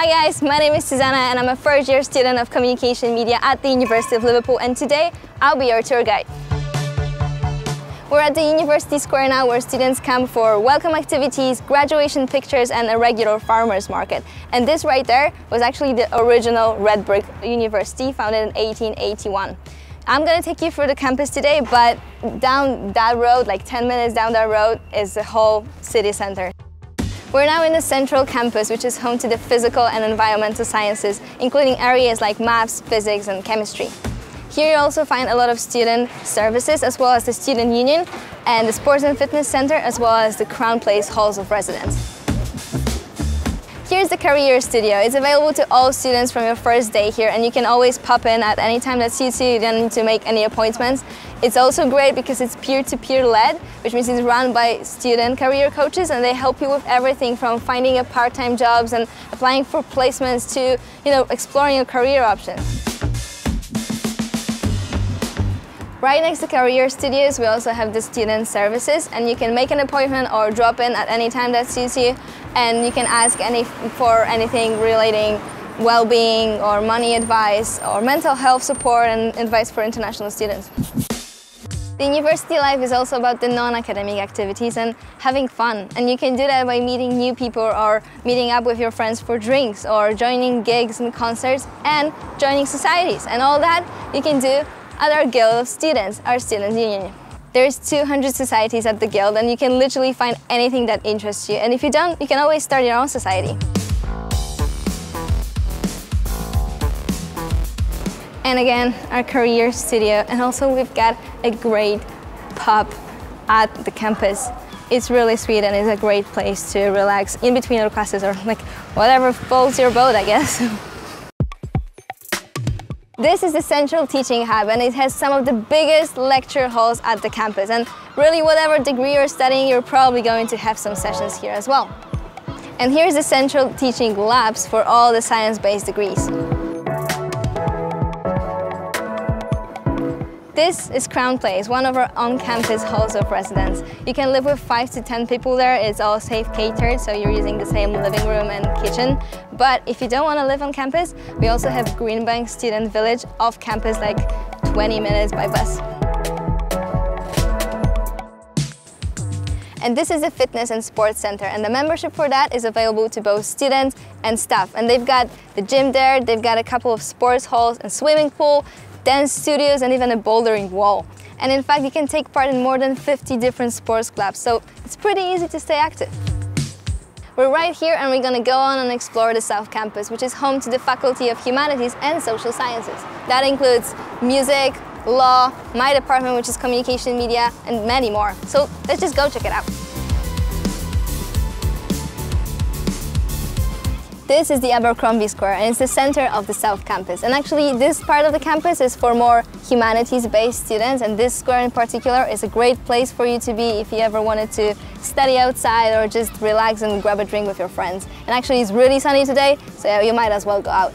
Hi guys, my name is Susanna and I'm a first year student of Communication Media at the University of Liverpool, and today I'll be your tour guide. We're at the University Square now, where students come for welcome activities, graduation pictures and a regular farmers market. And this right there was actually the original Red Brick University, founded in 1881. I'm going to take you through the campus today, but down that road, like 10 minutes down that road, is the whole city centre. We're now in the Central Campus, which is home to the physical and environmental sciences, including areas like maths, physics and chemistry. Here you also find a lot of student services, as well as the Student Union and the Sports and Fitness Centre, as well as the Crown Place Halls of Residence. Here's the Career Studio. It's available to all students from your first day here, and you can always pop in at any time that suits you. You don't need to make any appointments. It's also great because it's peer-to-peer led, which means it's run by student career coaches, and they help you with everything from finding a part-time jobs and applying for placements to, exploring your career options. Right next to Career Studios, we also have the Student Services, and you can make an appointment or drop in at any time that suits you, and you can ask for anything relating well-being or money advice or mental health support and advice for international students. The university life is also about the non-academic activities and having fun, and you can do that by meeting new people or meeting up with your friends for drinks or joining gigs and concerts and joining societies, and all that you can do at our Guild of Students, our student union. There's 200 societies at the Guild, and you can literally find anything that interests you. And if you don't, you can always start your own society. And again, our Career Studio. And also we've got a great pub at the campus. It's really sweet and it's a great place to relax in between your classes, or like whatever floats your boat, I guess. This is the Central Teaching Hub, and it has some of the biggest lecture halls at the campus, and really whatever degree you're studying, you're probably going to have some sessions here as well. And here's the Central Teaching Labs for all the science-based degrees. This is Crown Place, one of our on-campus halls of residence. You can live with 5 to 10 people there. It's all safe catered, so you're using the same living room and kitchen. But if you don't want to live on campus, we also have Greenbank Student Village off campus, like 20 minutes by bus. And this is the Fitness and Sports Centre, and the membership for that is available to both students and staff. And they've got the gym there, they've got a couple of sports halls and swimming pool, dance studios and even a bouldering wall. And in fact, you can take part in more than 50 different sports clubs, so it's pretty easy to stay active. We're right here and we're gonna go on and explore the South Campus, which is home to the Faculty of Humanities and Social Sciences. That includes music, law, my department, which is communication media, and many more. So let's just go check it out. This is the Abercrombie Square, and it's the center of the South Campus. And actually, this part of the campus is for more humanities-based students, and this square in particular is a great place for you to be if you ever wanted to study outside or just relax and grab a drink with your friends. And actually, it's really sunny today, so you might as well go out.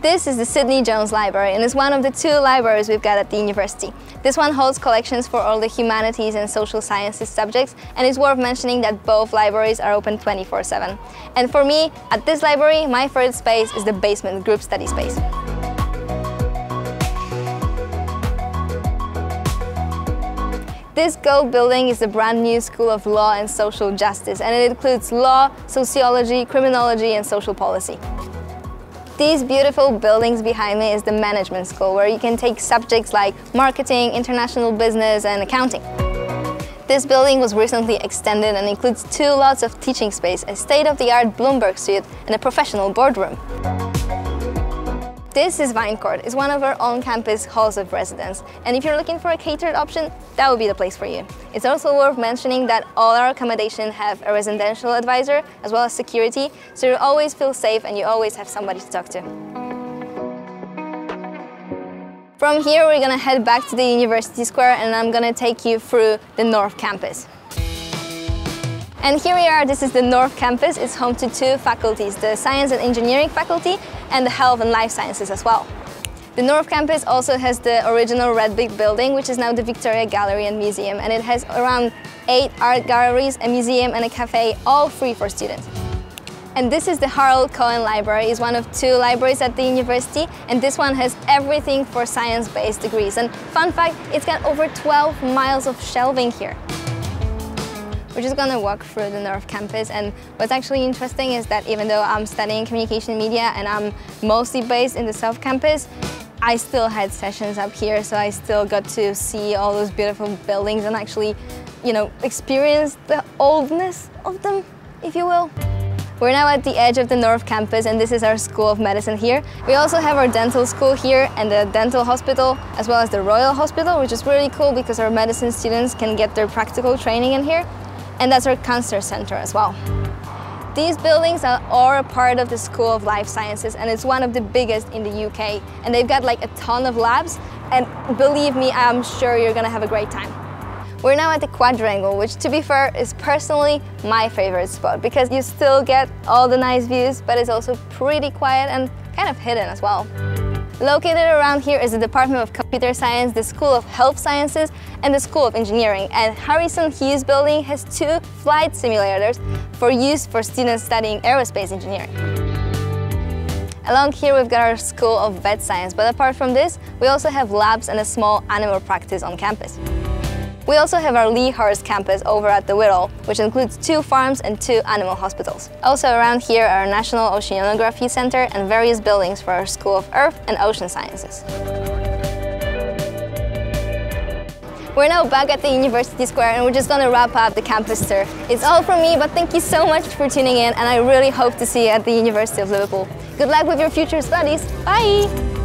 This is the Sydney Jones Library, and it's one of the two libraries we've got at the university. This one holds collections for all the humanities and social sciences subjects, and it's worth mentioning that both libraries are open 24/7. And for me, at this library, my favorite space is the basement group study space. This gold building is the brand new School of Law and Social Justice, and it includes law, sociology, criminology and social policy. These beautiful buildings behind me is the Management School, where you can take subjects like marketing, international business and accounting. This building was recently extended and includes 2 lots of teaching space, a state-of-the-art Bloomberg suite and a professional boardroom. This is Vinecourt. It's one of our on-campus halls of residence, and if you're looking for a catered option, that would be the place for you. It's also worth mentioning that all our accommodation have a residential advisor as well as security, so you always feel safe and you always have somebody to talk to. From here we're gonna head back to the University Square, and I'm gonna take you through the North Campus. And here we are, this is the North Campus. It's home to two faculties, the Science and Engineering faculty and the Health and Life Sciences as well. The North Campus also has the original Red Brick Building, which is now the Victoria Gallery and Museum, and it has around 8 art galleries, a museum and a cafe, all free for students. And this is the Harold Cohen Library. It's one of two libraries at the university, and this one has everything for science-based degrees. And fun fact, it's got over 12 miles of shelving here. We're just gonna walk through the North Campus, and what's actually interesting is that even though I'm studying communication media and I'm mostly based in the South Campus, I still had sessions up here, so I still got to see all those beautiful buildings and actually, you know, experience the oldness of them, if you will. We're now at the edge of the North Campus, and this is our School of Medicine here. We also have our dental school here and the dental hospital, as well as the Royal Hospital, which is really cool because our medicine students can get their practical training in here. And that's our cancer center as well. These buildings are all a part of the School of Life Sciences, and it's one of the biggest in the UK. And they've got like a ton of labs, and believe me, I'm sure you're gonna have a great time. We're now at the Quadrangle, which to be fair is personally my favorite spot because you still get all the nice views, but it's also pretty quiet and kind of hidden as well. Located around here is the Department of Computer Science, the School of Health Sciences and the School of Engineering. And Harrison Hughes Building has 2 flight simulators for use for students studying aerospace engineering. Along here we've got our School of Vet Science, but apart from this, we also have labs and a small animal practice on campus. We also have our Lee Hurst campus over at the Whittle, which includes 2 farms and 2 animal hospitals. Also around here are our National Oceanography Centre and various buildings for our School of Earth and Ocean Sciences. We're now back at the University Square, and we're just gonna wrap up the campus tour. It's all from me, but thank you so much for tuning in, and I really hope to see you at the University of Liverpool. Good luck with your future studies. Bye!